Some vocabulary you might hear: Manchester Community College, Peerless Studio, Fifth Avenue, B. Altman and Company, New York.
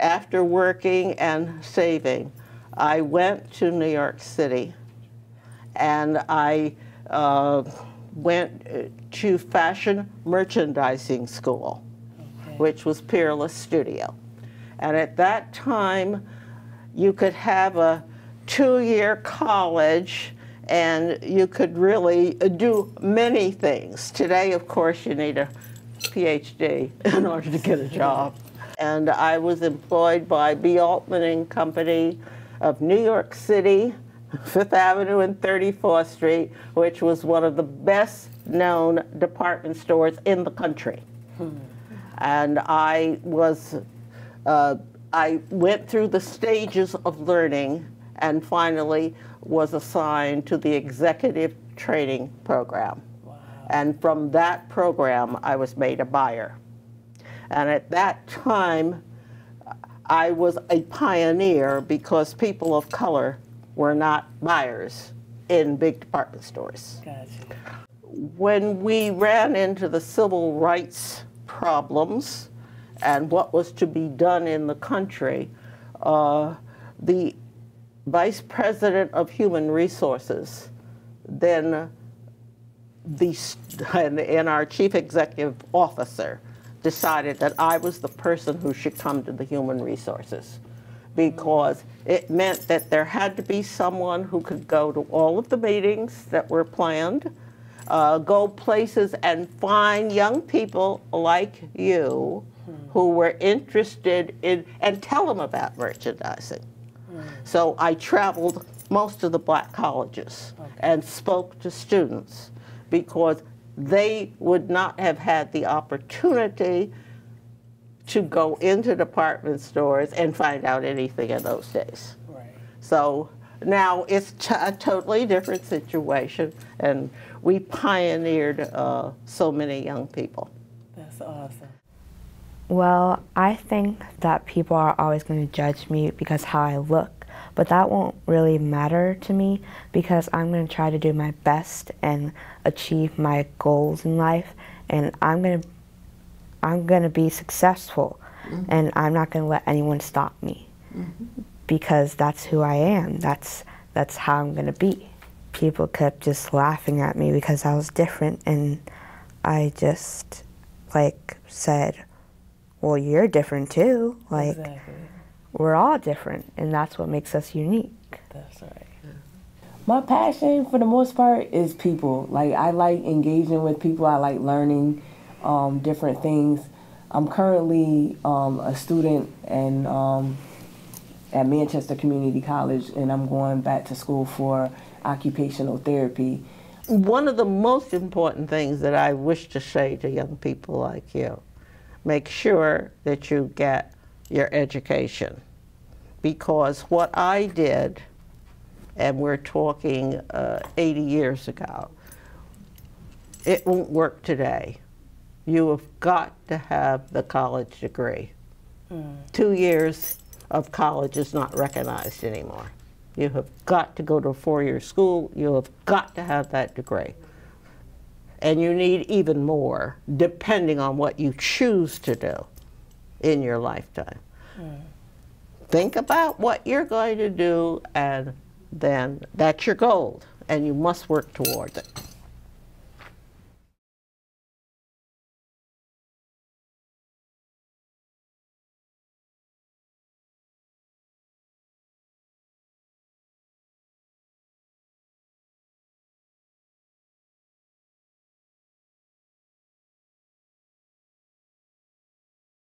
After working and saving, I went to New York City, and I went to fashion merchandising school, which was Peerless Studio. And at that time, you could have a two-year college, and you could really do many things. Today, of course, you need a PhD in order to get a job. And I was employed by B. Altman and Company of New York City, Fifth Avenue and 34th Street, which was one of the best-known department stores in the country. And I was, I went through the stages of learning and finally was assigned to the executive training program. Wow. And from that program, I was made a buyer. And at that time, I was a pioneer because people of color were not buyers in big department stores. Gotcha. When we ran into the civil rights problems and what was to be done in the country, the Vice President of Human Resources, then and our Chief Executive Officer, decided that I was the person who should come to the Human Resources, because it meant that there had to be someone who could go to all of the meetings that were planned, go places and find young people like you who were interested in, and tell them about merchandising. So I traveled most of the black colleges and spoke to students, because they would not have had the opportunity to go into department stores and find out anything in those days. Right. So now it's a totally different situation, and we pioneered so many young people. That's awesome. Well, I think that people are always going to judge me because how I look, but that won't really matter to me because I'm going to try to do my best and achieve my goals in life, and I'm going to be successful, and I'm not going to let anyone stop me because that's who I am. That's how I'm going to be. People kept just laughing at me because I was different, and I just like said, well, you're different too. Like, exactly. We're all different, and that's what makes us unique. That's right. Yeah. My passion, for the most part, is people. Like, I like engaging with people. I like learning different things. I'm currently a student and at Manchester Community College, and I'm going back to school for occupational therapy. One of the most important things that I wish to say to young people like you: make sure that you get your education, because what I did, and we're talking 80 years ago, it won't work today. You have got to have the college degree. 2 years of college is not recognized anymore. You have got to go to a four-year school. You have got to have that degree. And you need even more, depending on what you choose to do in your lifetime. Think about what you're going to do, and then that's your goal, and you must work towards it.